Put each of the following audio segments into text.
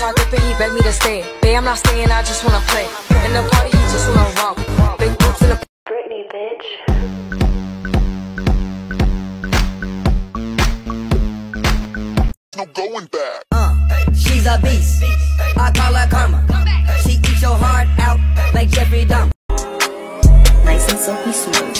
talk up and he begged me to stay. Babe, I'm not staying, I just wanna play. In the party, you just wanna romp. Big boobs in the Britney, bitch. No going back. She's a beast. I call her karma. She eats your heart out like Jeffrey Dahmer. Nice and silky smooth.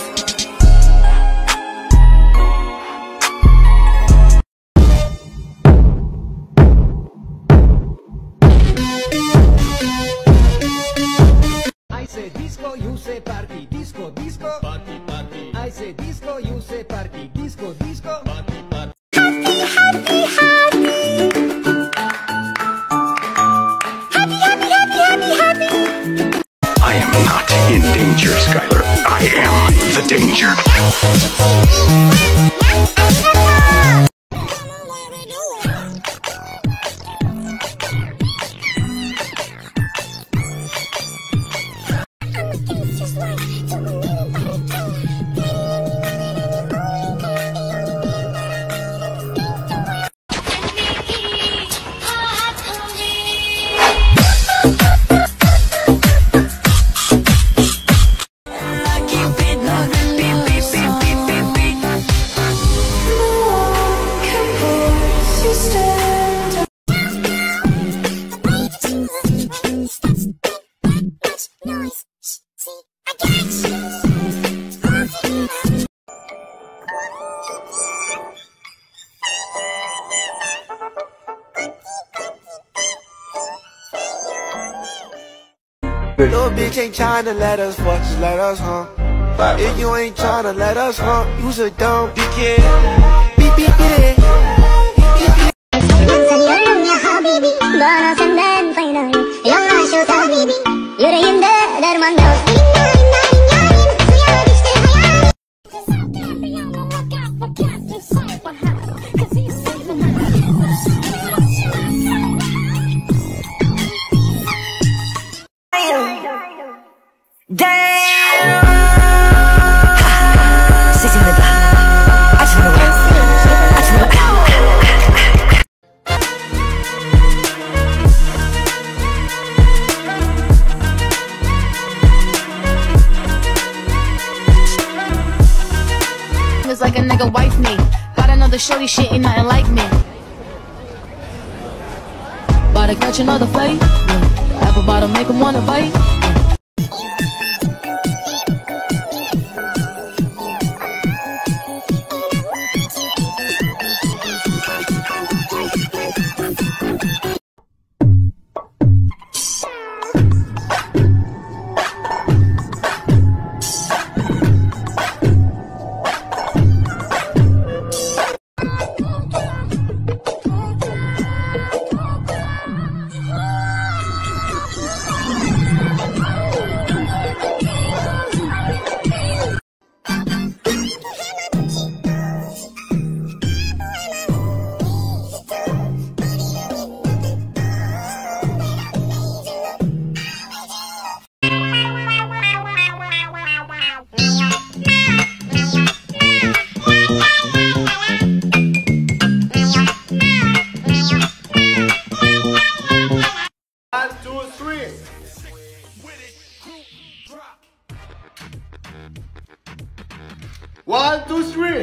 I say disco, you say party. Disco, disco, party, party. I say disco, you say party. Disco, disco, party, party. Happy, happy, happy. In danger, Skylar. I am the danger. Little bitch ain't tryna let us fuck, just let us hump. If you ain't tryna let us hump, you's a dumb bitch, yeah. Beep, beep, beep, like a nigga wife me. Gotta know the shorty shit ain't nothing like me. About to catch another fight. Apple bottom make him wanna bite. One, two, three.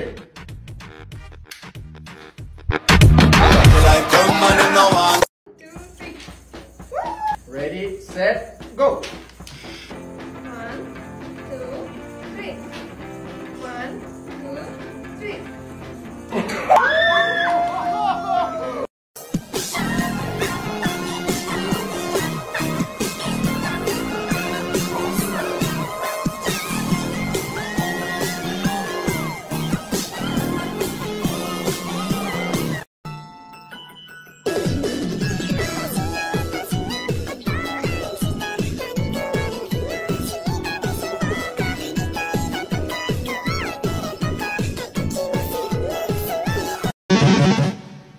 Ready, set, go. 1, 2, 3. 1, 2, 3.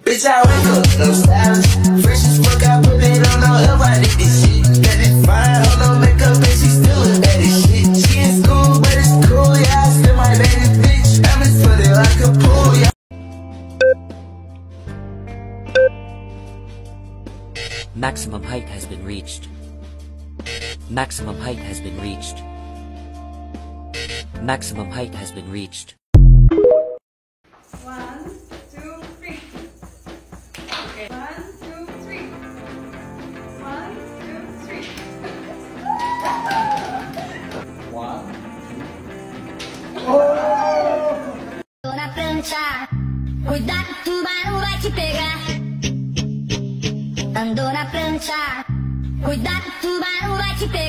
Bitch, I wake up, no style. Fresh as fuck, I put it on, no help, I did this shit. That is fine, on no makeup, and she still a daddy shit. She in school, but it's cool, yeah, I still my daddy's bitch. I'm as funny like a pool, yeah. Max Maximum height has been reached. Maximum height has been reached. 1, 2, 3. Okay. 1, 2, 3. 1, 2, 3. 1, 2. Oh! Tô na prancha, cuidado, tubarão vai te pegar. Andou na prancha, cuidado, tubarão vai te pegar. Tubarão.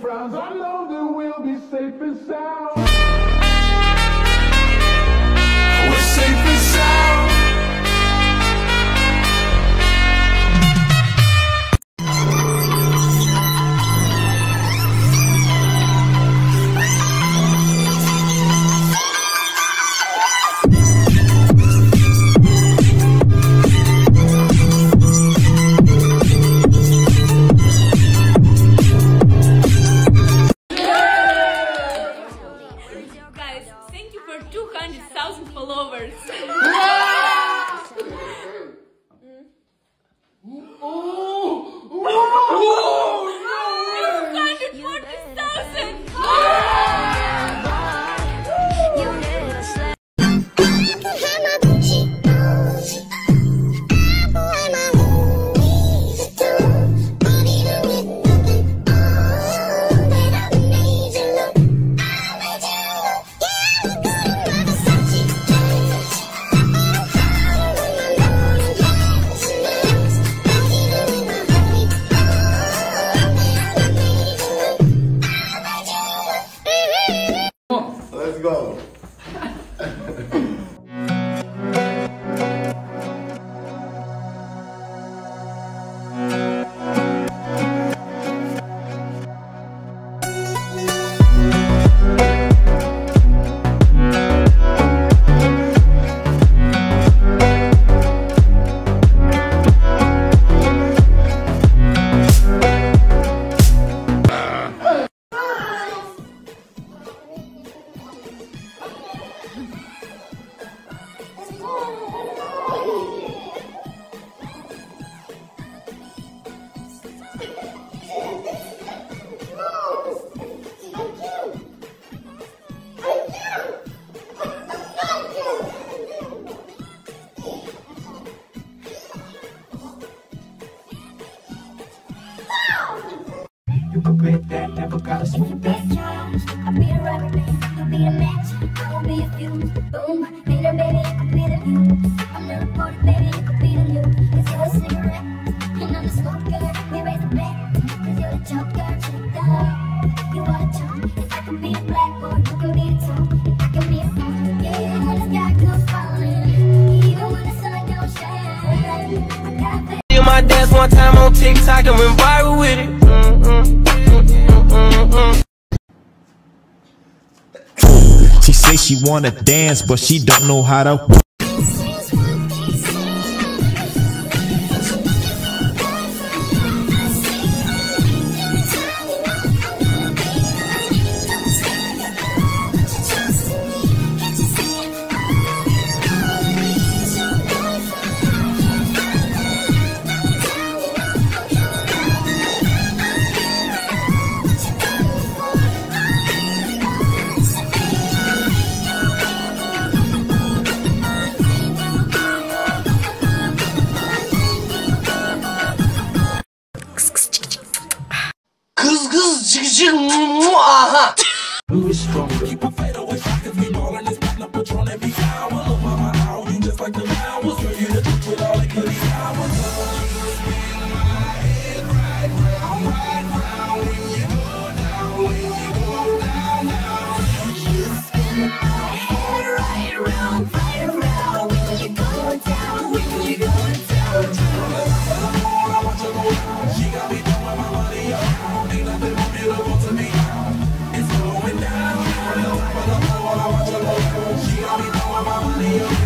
Frowns, I know that we'll be safe and sound. We're safe and sound. never gotta swoop back. I'll be a rubber band, you'll be a match, I'll be a fuse. Boom, beat her baby, I could be the view. I'm the reporter, baby, you could be the new. Cause you're a cigarette, and I'm a smoker. We raise a bet, cause you're the choker. Check it out, you are a chunk. If I can be a blackboard, you can be a tongue. If I can be a phone, yeah. When the sky comes falling, even when the sun don't shine, I got that. Do my dance one time on TikTok and went viral with it. She say she wanna dance, but she don't know how to. Who is stronger? Keep a fade away, if we ballin' this platinum Patron every hour. Look, mama, how you just like the flowers. Girl, you the truth with all the goody flowers. You spin my head right round. When you go down, you spin my head right round. When you go down, I want you around. She got me throwing my money around. Ain't nothing more beautiful to me. It's going down, I want you around. She got me throwing my money around.